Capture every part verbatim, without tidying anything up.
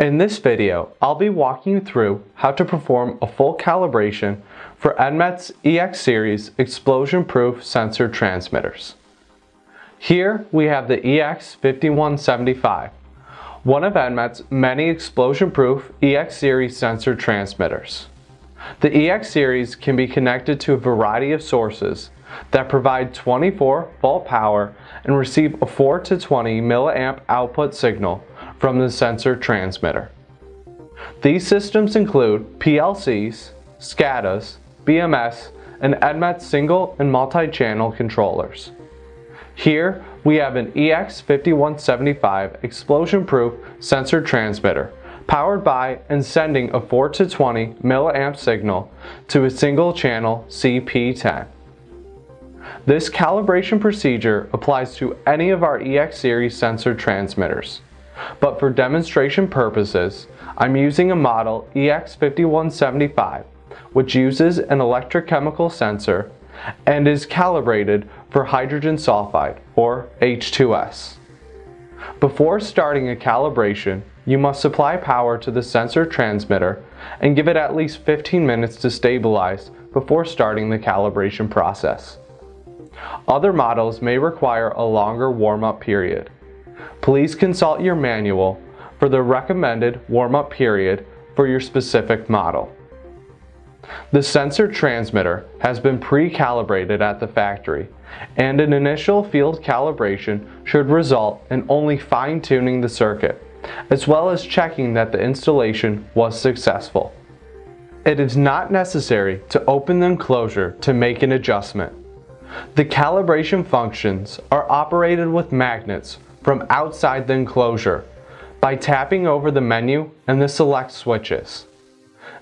In this video, I'll be walking you through how to perform a full calibration for ENMET's E X series explosion-proof sensor transmitters. Here we have the E X fifty-one seventy-five, one of ENMET's many explosion-proof E X series sensor transmitters. The E X series can be connected to a variety of sources that provide twenty-four volt power and receive a four to twenty milliamp output signal from the sensor transmitter. These systems include P L Cs, SCADAs, B M S, and ENMET's single and multi-channel controllers. Here we have an E X fifty-one seventy-five explosion-proof sensor transmitter powered by and sending a four to twenty milliamp signal to a single channel C P ten. This calibration procedure applies to any of our E X series sensor transmitters, but for demonstration purposes, I'm using a model E X fifty-one seventy-five, which uses an electrochemical sensor and is calibrated for hydrogen sulfide, or H two S. Before starting a calibration, you must supply power to the sensor transmitter and give it at least fifteen minutes to stabilize before starting the calibration process. Other models may require a longer warm-up period. Please consult your manual for the recommended warm-up period for your specific model. The sensor transmitter has been pre-calibrated at the factory, and an initial field calibration should result in only fine-tuning the circuit, as well as checking that the installation was successful. It is not necessary to open the enclosure to make an adjustment. The calibration functions are operated with magnets from outside the enclosure by tapping over the menu and the select switches.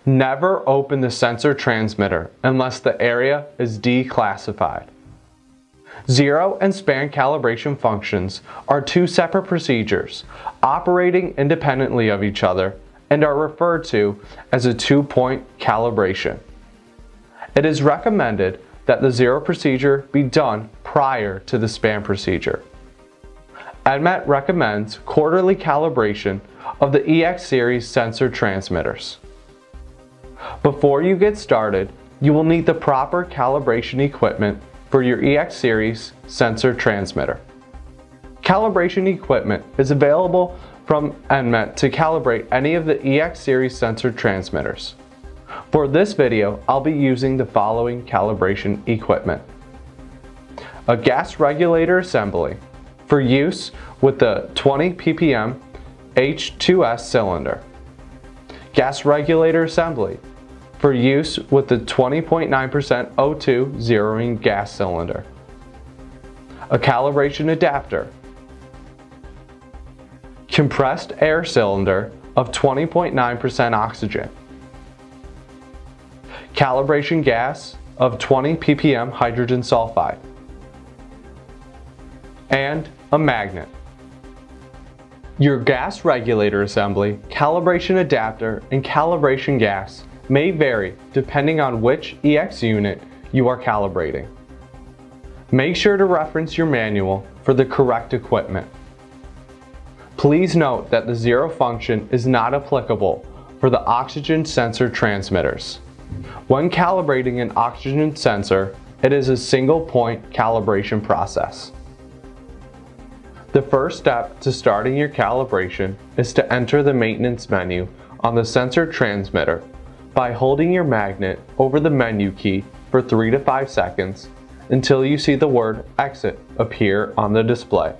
Never open the sensor transmitter unless the area is declassified. Zero and span calibration functions are two separate procedures operating independently of each other and are referred to as a two-point calibration. It is recommended that the zero procedure be done prior to the span procedure. ENMET recommends quarterly calibration of the E X series sensor transmitters. Before you get started, you will need the proper calibration equipment for your E X series sensor transmitter. Calibration equipment is available from ENMET to calibrate any of the E X series sensor transmitters. For this video, I'll be using the following calibration equipment: a gas regulator assembly for use with the twenty p p m H two S cylinder, gas regulator assembly for use with the twenty point nine percent O two zeroing gas cylinder, a calibration adapter, compressed air cylinder of twenty point nine percent oxygen, calibration gas of twenty p p m hydrogen sulfide, and a magnet. Your gas regulator assembly, calibration adapter, and calibration gas may vary depending on which E X unit you are calibrating. Make sure to reference your manual for the correct equipment. Please note that the zero function is not applicable for the oxygen sensor transmitters. When calibrating an oxygen sensor, it is a single point calibration process. The first step to starting your calibration is to enter the maintenance menu on the sensor transmitter by holding your magnet over the menu key for three to five seconds until you see the word exit appear on the display.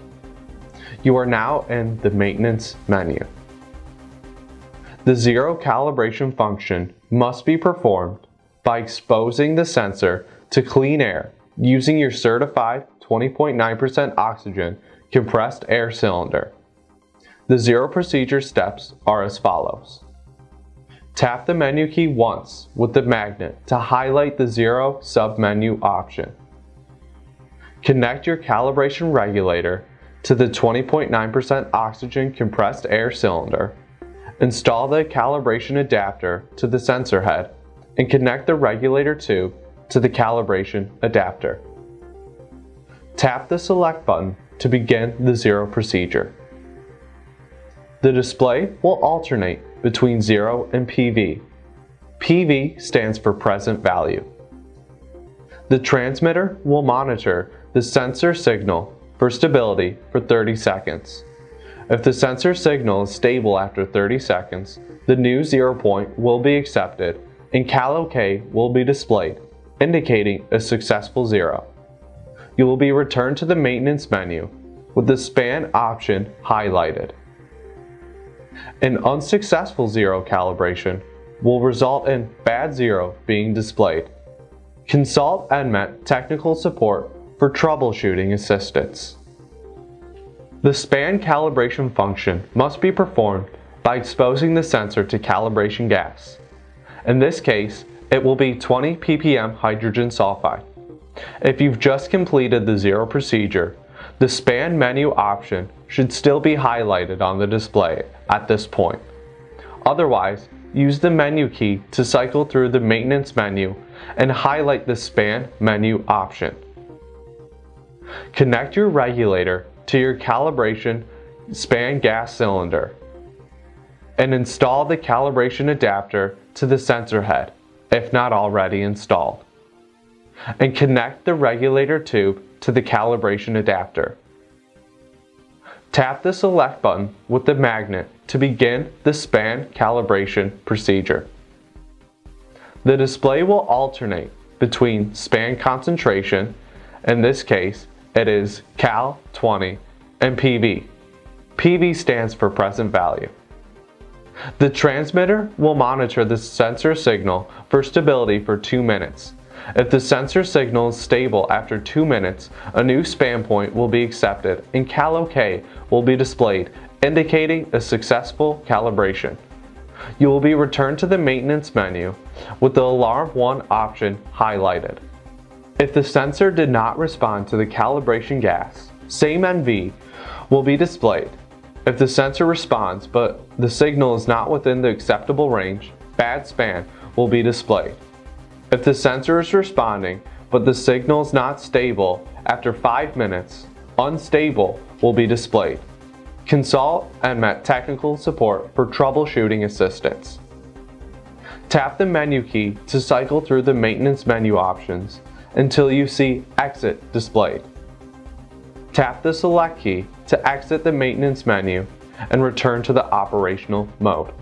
You are now in the maintenance menu. The zero calibration function must be performed by exposing the sensor to clean air using your certified twenty point nine percent oxygen compressed air cylinder. The zero procedure steps are as follows. Tap the menu key once with the magnet to highlight the zero submenu option. Connect your calibration regulator to the twenty point nine percent oxygen compressed air cylinder. Install the calibration adapter to the sensor head and connect the regulator tube to the calibration adapter. Tap the select button to begin the zero procedure. The display will alternate between zero and P V. P V stands for present value. The transmitter will monitor the sensor signal for stability for thirty seconds. If the sensor signal is stable after thirty seconds, the new zero point will be accepted and CAL-OK will be displayed, indicating a successful zero. You will be returned to the maintenance menu with the span option highlighted. An unsuccessful zero calibration will result in bad zero being displayed. Consult ENMET technical support for troubleshooting assistance. The span calibration function must be performed by exposing the sensor to calibration gas. In this case, it will be twenty P P M hydrogen sulfide. If you've just completed the zero procedure, the span menu option should still be highlighted on the display at this point. Otherwise, use the menu key to cycle through the maintenance menu and highlight the span menu option. Connect your regulator to your calibration span gas cylinder and install the calibration adapter to the sensor head, if not already installed, and connect the regulator tube to the calibration adapter. Tap the select button with the magnet to begin the span calibration procedure. The display will alternate between span concentration, in this case it is cal twenty, and P V. P V stands for present value. The transmitter will monitor the sensor signal for stability for two minutes. If the sensor signal is stable after two minutes, a new span point will be accepted and CAL-OK will be displayed, indicating a successful calibration. You will be returned to the maintenance menu with the alarm one option highlighted. If the sensor did not respond to the calibration gas, same N V will be displayed. If the sensor responds but the signal is not within the acceptable range, bad span will be displayed. If the sensor is responding but the signal is not stable after five minutes, unstable will be displayed. Consult ENMET technical support for troubleshooting assistance. Tap the menu key to cycle through the maintenance menu options until you see Exit displayed. Tap the Select key to exit the maintenance menu and return to the operational mode.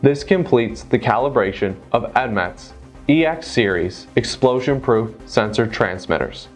This completes the calibration of ENMET's E X series explosion-proof sensor transmitters.